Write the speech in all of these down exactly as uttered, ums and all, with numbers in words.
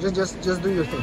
Just, just, just do your thing.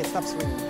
Okay, stop swinging.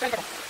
Thank you.